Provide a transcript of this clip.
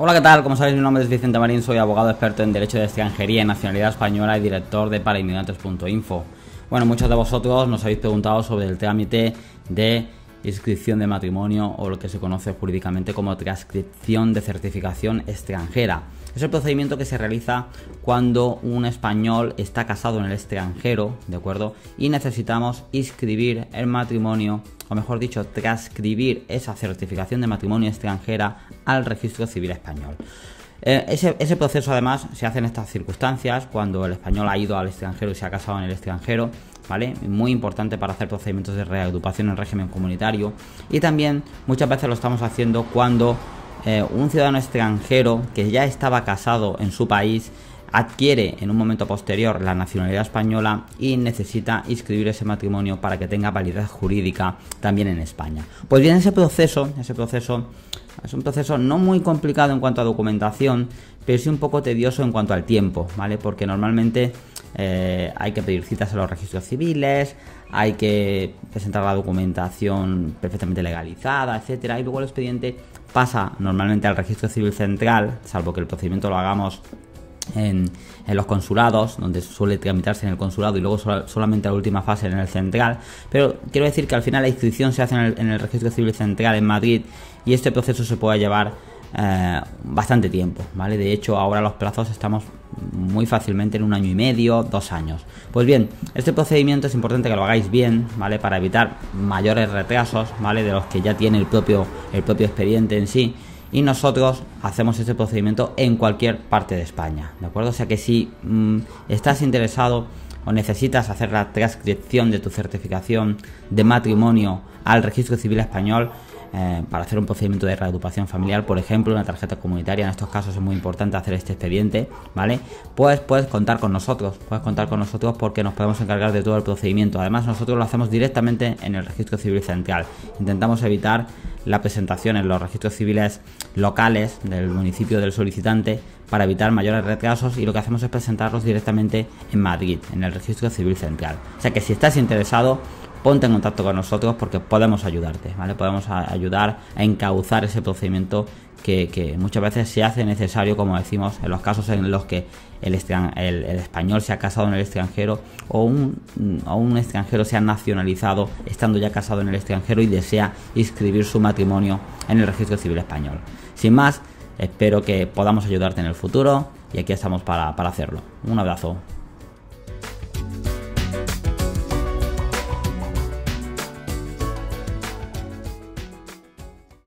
Hola, ¿qué tal? Como sabéis, mi nombre es Vicente Marín, soy abogado experto en Derecho de Extranjería y Nacionalidad Española y director de parainmigrantes.info. Bueno, muchos de vosotros nos habéis preguntado sobre el trámite de inscripción de matrimonio o lo que se conoce jurídicamente como transcripción de certificación extranjera. Es el procedimiento que se realiza cuando un español está casado en el extranjero, ¿de acuerdo? Y necesitamos inscribir el matrimonio, o mejor dicho, transcribir esa certificación de matrimonio extranjera al Registro Civil Español. Ese proceso además se hace en estas circunstancias, cuando el español ha ido al extranjero y se ha casado en el extranjero, ¿vale? Muy importante para hacer procedimientos de reagrupación en régimen comunitario, y también muchas veces lo estamos haciendo cuando un ciudadano extranjero que ya estaba casado en su país adquiere en un momento posterior la nacionalidad española y necesita inscribir ese matrimonio para que tenga validez jurídica también en España. Pues bien, ese proceso es un proceso no muy complicado en cuanto a documentación, pero sí un poco tedioso en cuanto al tiempo, ¿vale? Porque normalmente hay que pedir citas a los registros civiles, hay que presentar la documentación perfectamente legalizada, etcétera, y luego el expediente pasa normalmente al Registro Civil Central, salvo que el procedimiento lo hagamos en los consulados, donde suele tramitarse en el consulado y luego solamente la última fase en el central. Pero quiero decir que al final la inscripción se hace en el Registro Civil Central en Madrid, y este proceso se puede llevar bastante tiempo, ¿vale? De hecho, ahora los plazos estamos muy fácilmente en 1 año y medio, 2 años. Pues bien, este procedimiento es importante que lo hagáis bien, ¿vale? Para evitar mayores retrasos, ¿vale? De los que ya tiene el propio expediente en sí. Y nosotros hacemos este procedimiento en cualquier parte de España, ¿de acuerdo? O sea que si estás interesado o necesitas hacer la transcripción de tu certificación de matrimonio al Registro Civil Español para hacer un procedimiento de reagrupación familiar, por ejemplo, una tarjeta comunitaria, en estos casos es muy importante hacer este expediente, ¿vale? Pues puedes contar con nosotros porque nos podemos encargar de todo el procedimiento. Además, nosotros lo hacemos directamente en el Registro Civil Central. Intentamos evitar la presentación en los registros civiles locales del municipio del solicitante para evitar mayores retrasos, y lo que hacemos es presentarlos directamente en Madrid, en el Registro Civil Central. O sea que si estás interesado, ponte en contacto con nosotros porque podemos ayudarte, ¿vale? Podemos ayudar a encauzar ese procedimiento que muchas veces se hace necesario, como decimos, en los casos en los que el español se ha casado en el extranjero o un extranjero se ha nacionalizado estando ya casado en el extranjero y desea inscribir su matrimonio en el Registro Civil Español. Sin más, espero que podamos ayudarte en el futuro, y aquí estamos para hacerlo. Un abrazo.